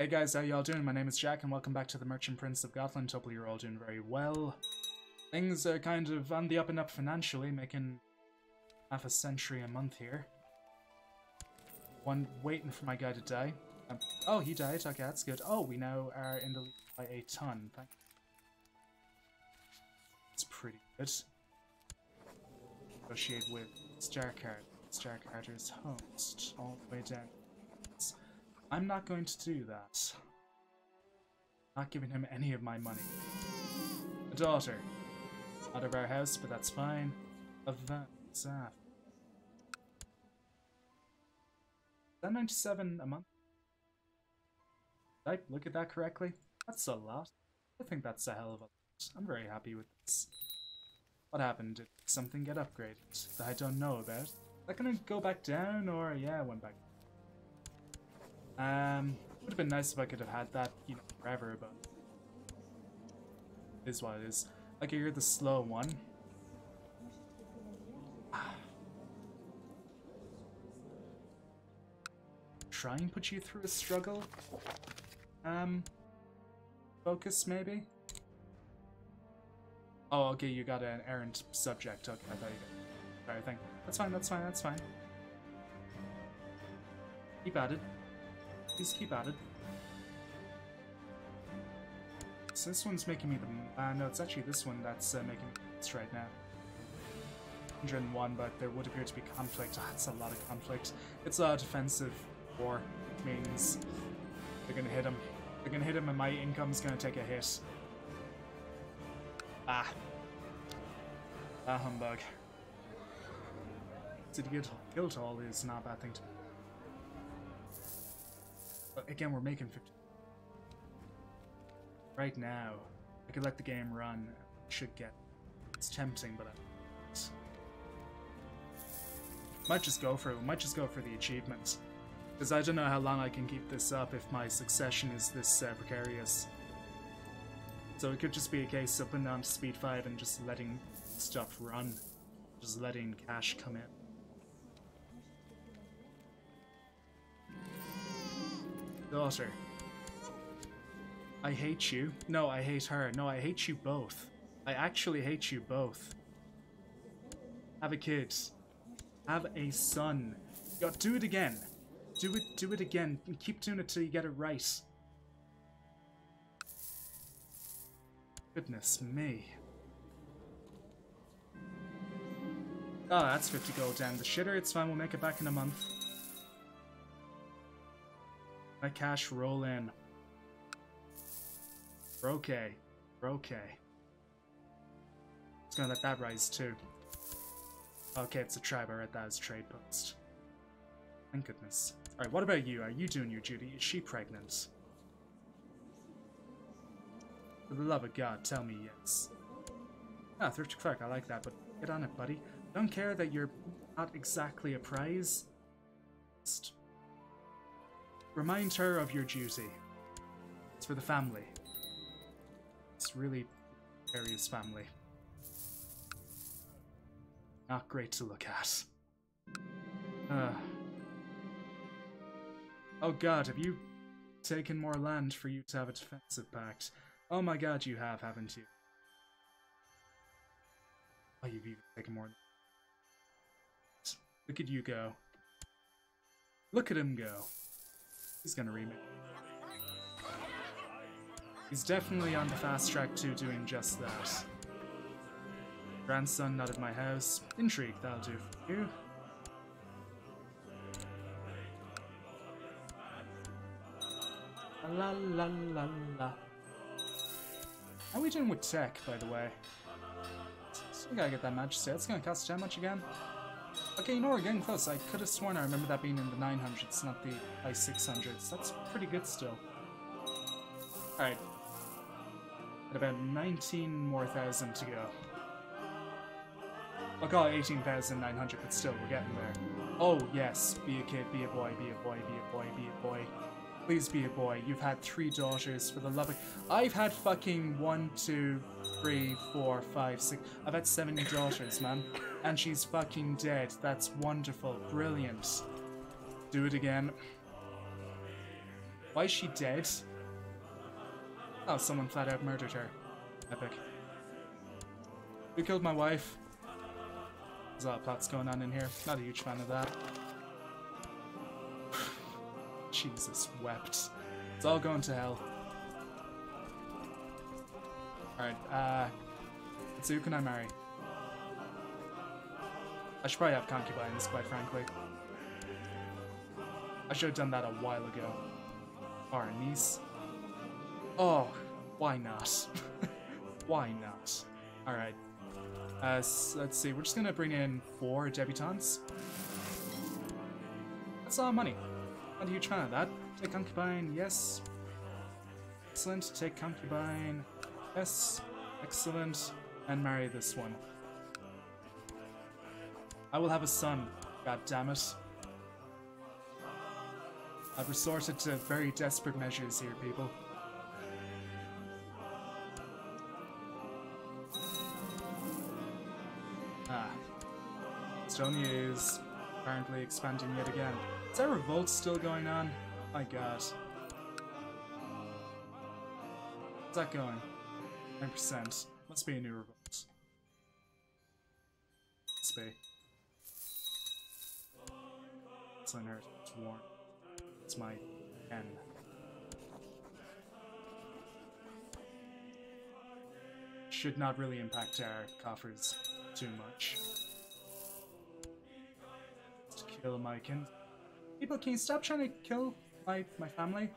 Hey guys, how y'all doing? My name is Jack and welcome back to the Merchant Prince of Gotland. Hopefully you're all doing very well. Things are kind of on the up and up financially, making half a century a month here. One waiting for my guy to die. Oh, he died. Okay, that's good. Oh, we now are in the lead by a ton. Thank you. That's pretty good. Negotiate with Starcard. Starcarder's host. All the way down. I'm not going to do that. Not giving him any of my money. A daughter. Out of our house, but that's fine. Of that, Zaf. Is that 97 a month? Did I look at that correctly? That's a lot. I think that's a hell of a lot. I'm very happy with this. What happened? Did something get upgraded that I don't know about? Is that gonna go back down, or yeah, it went back down. It would have been nice if I could have had that, you know, forever, but it is what it is. Okay, you're the slow one. Try and put you through a struggle? Focus, maybe? Oh, okay, you got an errant subject. Okay, I thought you got the entire thing. That's fine, that's fine, that's fine. Keep at it. Please keep at it. So this one's making me the... no, it's actually this one that's making me the right now. 101, but there would appear to be conflict. Oh, that's a lot of conflict. It's a defensive war. It means they're gonna hit him. They're gonna hit him and my income's gonna take a hit. Ah, humbug. So to get guilt all is not a bad thing to do. But again, we're making 50 right now. I could let the game run. It should get. It's tempting, but I might just go for it. We might just go for the achievements, because I don't know how long I can keep this up if my succession is this precarious. So it could just be a case of putting on speed 5 and just letting stuff run, just letting cash come in. Daughter. I hate you. No, I hate her. No, I hate you both. I actually hate you both. Have a kid. Have a son. Yo, do it again. Do it again. Keep doing it till you get it right. Goodness me. Oh, that's 50 gold down the shitter. It's fine. We'll make it back in a month. My cash roll in. We're okay. We're okay. It's gonna let that rise too. Okay, it's a tribe. I read that as trade post. Thank goodness. Alright, what about you? Are you doing your duty? Is she pregnant? For the love of God, tell me yes. Ah, Thrifty Clerk, I like that, but get on it, buddy. Don't care that you're not exactly a prize. Just remind her of your duty. It's for the family. It's really Aries family. Not great to look at. Oh god, have you taken more land for you to have a defensive pact? Oh my god, you have, haven't you? Oh, you've even taken more. Look at you go. Look at him go. He's gonna remake. He's definitely on the fast track to doing just that. Grandson, not at my house. Intrigue, that'll do for you. La la la la. How are we doing with tech, by the way? So we gotta get that majesty. That's gonna cost how much again? Okay, you know, we're getting close. I could have sworn I remember that being in the 900s, not the high 600s. That's pretty good still. Alright. At about 19 more thousand to go. I'll call it 18,900, but still, we're getting there. Oh, yes. Be a kid, be a boy, be a boy, be a boy, be a boy. Please be a boy. You've had 3 daughters, for the love of... I've had fucking 1, 2, 3, 4, 5, 6... I've had 70 daughters, man. And she's fucking dead. That's wonderful. Brilliant. Do it again. Why is she dead? Oh, someone flat out murdered her. Epic. Who killed my wife? There's a lot of plots going on in here. Not a huge fan of that. Jesus wept. It's all going to hell. Alright, so who can I marry? I should probably have concubines, quite frankly. I should have done that a while ago. Or a niece. Oh, why not? Why not? Alright. So let's see, we're just gonna bring in 4 debutantes. That's a lot of money. Not a huge fan of that. Take concubine, yes. Excellent, take concubine, yes. Excellent, and marry this one. I will have a son, god damn it. I've resorted to very desperate measures here, people. Ah. Estonia is apparently expanding yet again. Is that revolt still going on? My god. How's that going? 9%. Must be a new revolt. Must be. It's on Earth. It's warm. It's my N. Should not really impact our coffers too much. Let's kill my kin. People, can you stop trying to kill my family?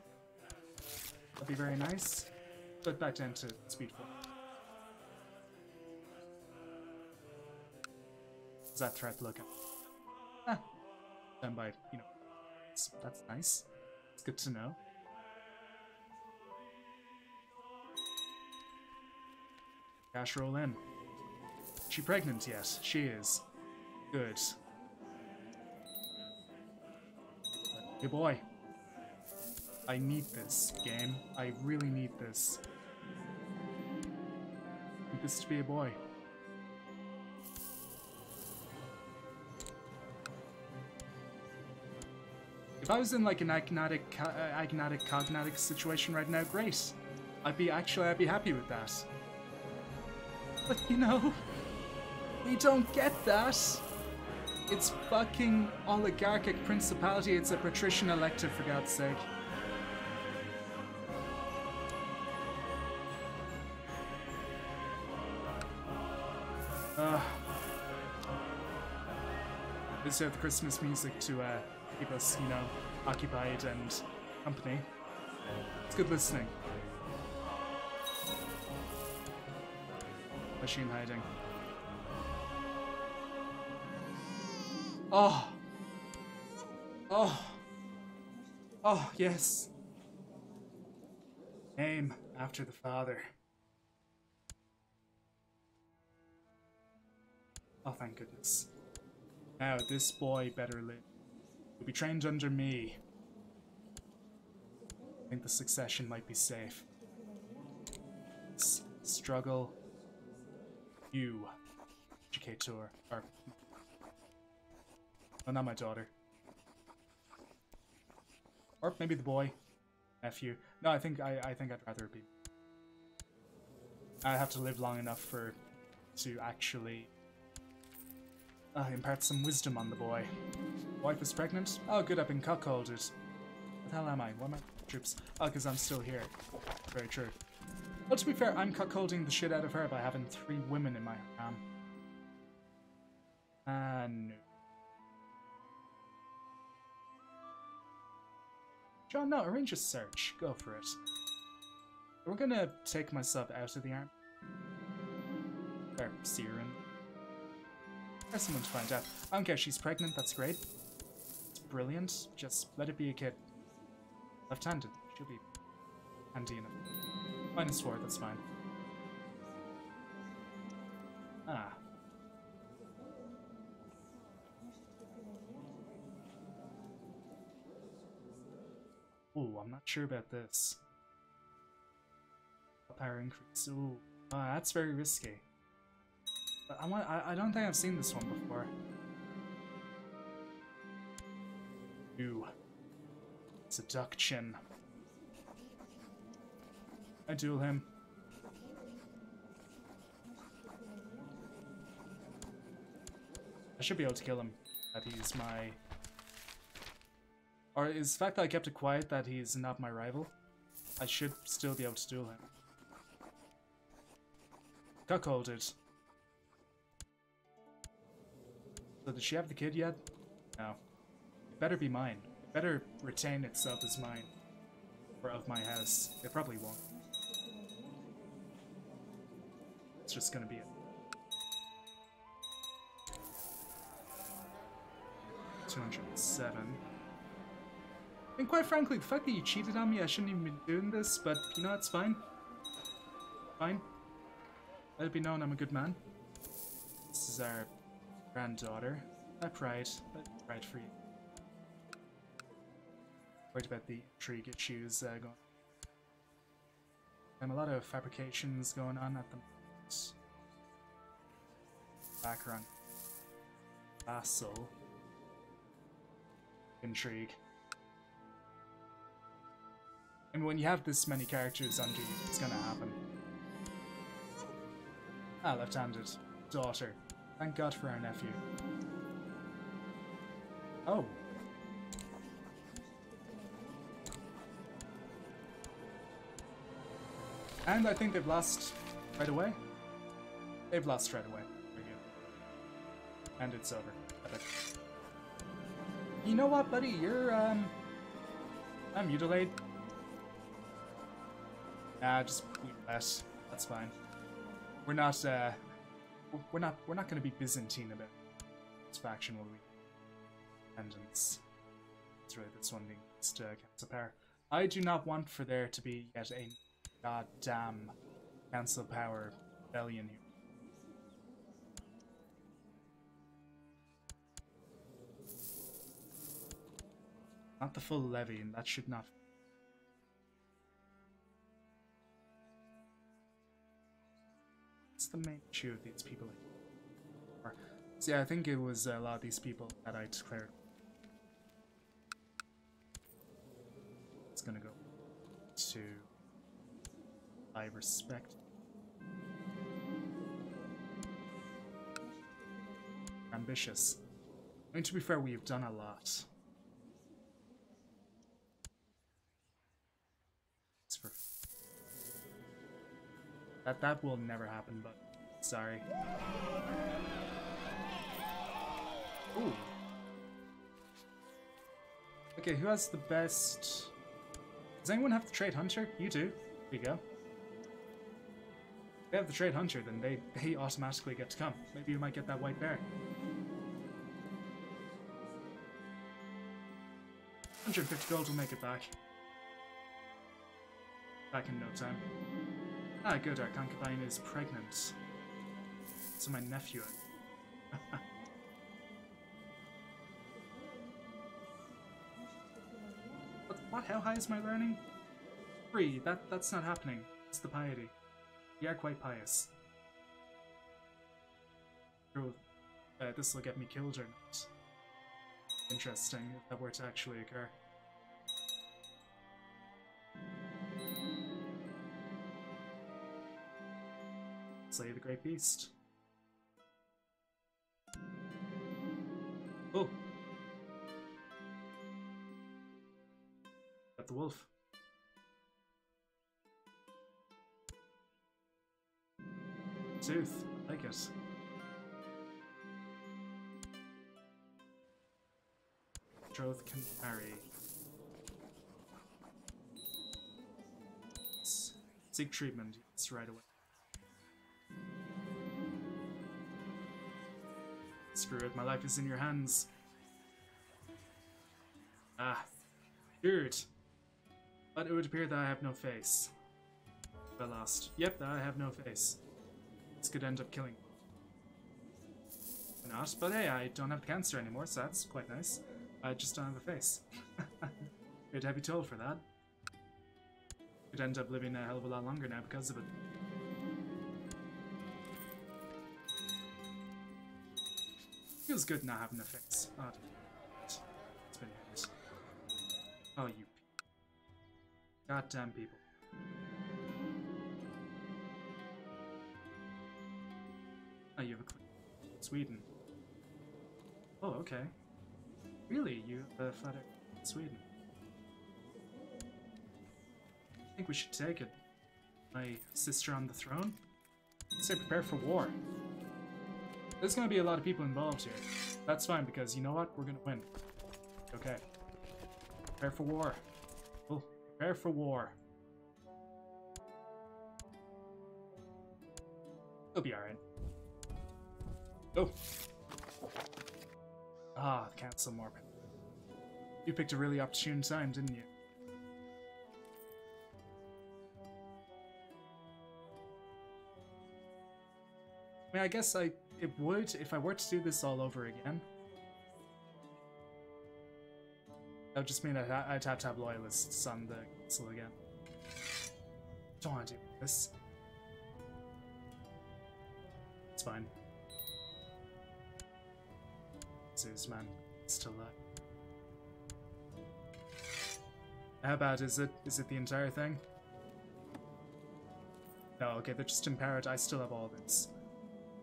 That'd be very nice. Put back down to speed 4. How's that threat looking? Ah. Done by, you know, that's nice. It's good to know. Cash roll in. She pregnant? Yes, she is. Good. Good boy. I need this, game. I really need this. I need this to be a boy. If I was in like an agnatic-cognatic situation right now, great. I'd be happy with that. But you know, we don't get that. It's fucking oligarchic principality. It's a patrician elective, for God's sake. We serve Christmas music to keep us, you know, occupied and company. It's good listening. Machine hiding. Oh! Oh! Oh, yes! Name after the father. Oh, thank goodness. Now, this boy better live. He'll be trained under me. I think the succession might be safe. Struggle. You. Educator. Or... Oh, not my daughter. Or maybe the boy. Nephew. No, I think I'd rather be. I have to live long enough for... to actually... impart some wisdom on the boy. Wife is pregnant? Oh, good, I've been cuckolded. What the hell am I? What am I? Troops. Oh, because I'm still here. Very true. Well, to be fair, I'm cuckolding the shit out of her by having 3 women in my harem. No. John, no, arrange a search. Go for it. We're gonna take myself out of the arm. Or Siren. There's someone to find out. I don't care, she's pregnant, that's great. It's brilliant. Just let it be a kid. Left-handed. She'll be handy enough. -4, that's fine. Ah. Ooh, I'm not sure about this. Power increase. Ooh, that's very risky. But I don't think I've seen this one before. Ooh, seduction. I duel him. I should be able to kill him. That he's my... Or is the fact that I kept it quiet that he's not my rival? I should still be able to duel him. Cuckolded. So does she have the kid yet? No. It better be mine. It better retain itself as mine. Or of my house. It probably won't. It's just gonna be it. $207. And quite frankly, the fact that you cheated on me, I shouldn't even be doing this, but you know, it's fine. Fine. Let it be known I'm a good man. This is our granddaughter. That pride for you. Worried about the intrigue issues going on. A lot of fabrications going on at the moment. Background. Vassal. Intrigue. And when you have this many characters under you, it's gonna happen. Ah, left-handed. Daughter. Thank God for our nephew. Oh. And I think they've lost right away. They've lost right away. Very good. And it's over. I bet. You know what, buddy? You're, I'm mutilated. Nah, just bleed less. That's fine. We're not gonna be Byzantine about this faction, will we? Dependence. That's really this one needs to cancel power. I do not want for there to be yet a goddamn cancel power rebellion here. Not the full levy, and that should not. The main issue of these people. So yeah, I think it was a lot of these people that I declared. It's gonna go to I respect. Ambitious. I mean, to be fair, we have done a lot. It's for that will never happen, but sorry. Ooh. Okay, who has the best? Does anyone have the trade hunter? You do. There you go. If they have the trade hunter, then they automatically get to come. Maybe you might get that white bear. 150 gold will make it back. Back in no time. Ah, good, our concubine is pregnant. So my nephew. What? How high is my learning? 3. That's not happening. It's the piety. We are quite pious. This will get me killed or not. Interesting if that were to actually occur. Slay the great beast. Oh, got the wolf. Tooth, I like it. Troth can marry. Seek treatment. It's right away. Screw it, my life is in your hands. Ah, dude. But it would appear that I have no face. I lost. Yep, that I have no face. This could end up killing me. Not, but hey, I don't have cancer anymore, so that's quite nice. I just don't have a face. You'd have you told for that. You'd end up living a hell of a lot longer now because of it. Feels good not having a fix. Oh, it's been years. Oh, you goddamn people. Sweden. Oh, okay. Really? You fled out Sweden? I think we should take it. My sister on the throne? I'd say prepare for war. There's gonna be a lot of people involved here. That's fine, because you know what? We're gonna win. Okay. Prepare for war. We'll prepare for war. It'll be alright. Oh! Ah, the Chancellor Morvid. You picked a really opportune time, didn't you? I mean, I guess it would if I were to do this all over again. That would just mean I'd have to have loyalists on the council again. Don't want to do this. It's fine. Zeus, man, still alive. How bad is it? Is it the entire thing? No, okay, they're just empowered. I still have all this.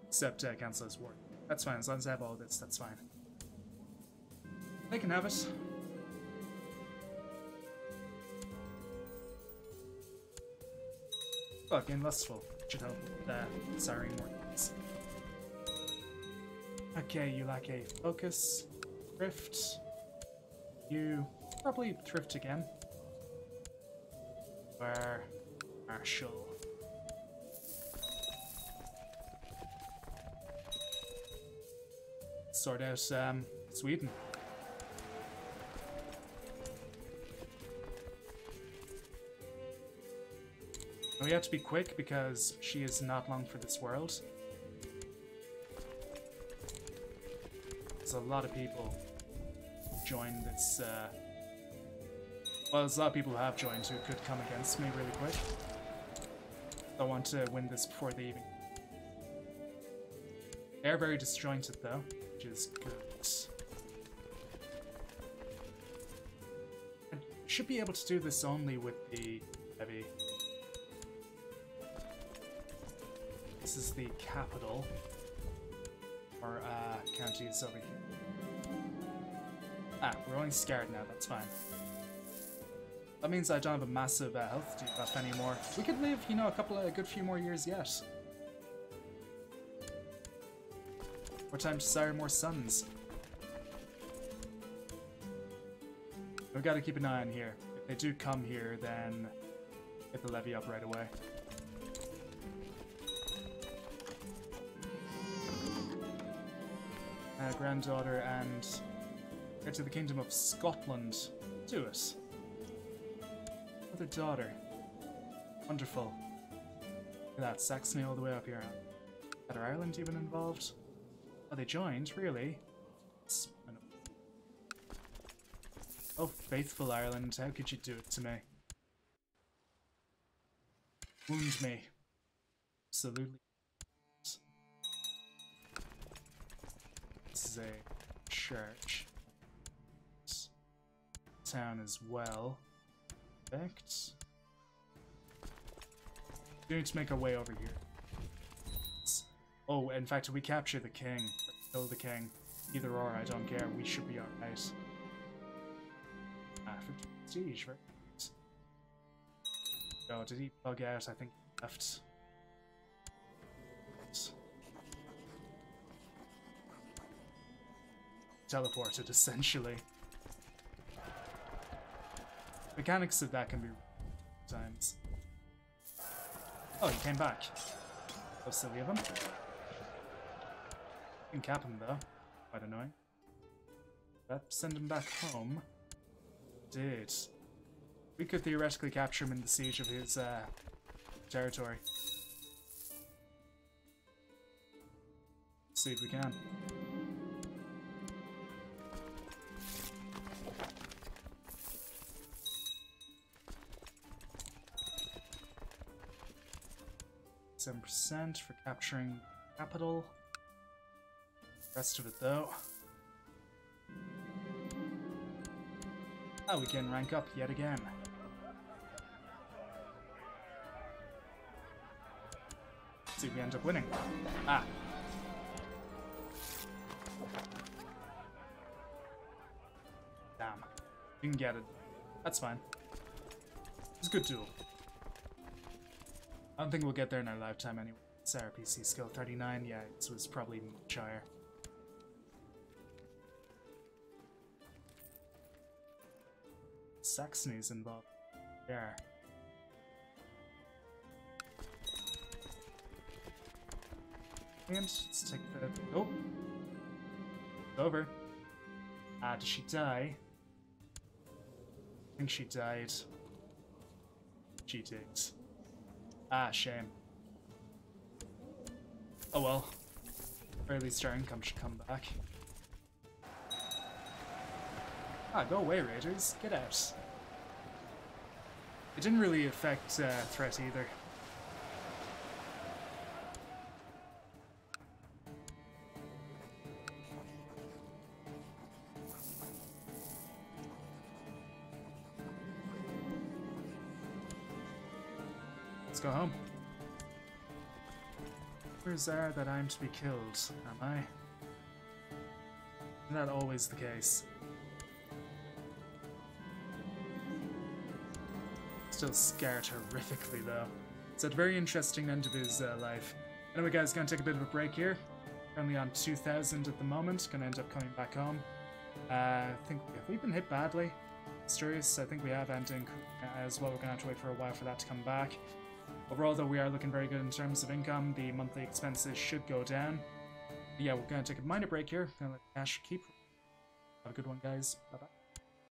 Except Chancellor's Ward. That's fine, as long as I have all this, that's fine. They can have it. Oh, again, lustful. Should help with the siren warnings. Okay, you lack a focus. Thrift. You probably thrift again. Where Marshall. Sort out Sweden. And we have to be quick because she is not long for this world. There's a lot of people join this. Well, there's a lot of people who have joined who could come against me really quick. I want to win this before the evening. They're very disjointed though. Which is good. I should be able to do this only with the heavy. This is the capital. Or county is over here. Ah, we're only scared now, that's fine. That means I don't have a massive health debuff anymore. We could live, you know, a good few more years yet. More time to sire more sons. We've got to keep an eye on here. If they do come here, then get the levy up right away. Granddaughter and heir to the Kingdom of Scotland. Do it. Another daughter. Wonderful. Look at that, Saxony all the way up here. Is Ireland even involved? Oh, they joined? Really? Oh, faithful Ireland, how could you do it to me? Wound me. Absolutely. This is a church. Town as well. Perfect. We need to make our way over here. Oh, in fact, if we capture the king, kill the king, either or, I don't care, we should be alright. Ah, for prestige, right? Oh, did he bug out? I think he left. Teleported, essentially. Mechanics of that can be times. Oh, he came back. Oh, silly of him. Can cap him though, quite annoying. That send him back home. Did we could theoretically capture him in the siege of his territory? Let's see if we can. %, for capturing capital. Rest of it though. Oh, we can rank up yet again. Let's see if we end up winning. Ah. Damn. You can get it. That's fine. It's a good tool. I don't think we'll get there in our lifetime anyway. It's our PC skill 39. Yeah, it was probably much higher. Saxony's involved. There. And let's take the... Oh! It's over. Ah, did she die? I think she died. She did. Ah, shame. Oh well. Or at least our income should come back. Ah, go away, raiders. Get out. It didn't really affect threat either. Let's go home. Rumors are that I'm to be killed, am I? Isn't that always the case? Still scarred horrifically though. It's a very interesting end of his life. Anyway guys, gonna take a bit of a break here. Currently on 2,000 at the moment, gonna end up coming back home. I think, have we been hit badly? Mysterious, I think we have, and as well, we're gonna have to wait for a while for that to come back. Overall though, we are looking very good in terms of income. The monthly expenses should go down. But yeah, we're gonna take a minor break here. Gonna let Ash keep. Have a good one guys, bye bye.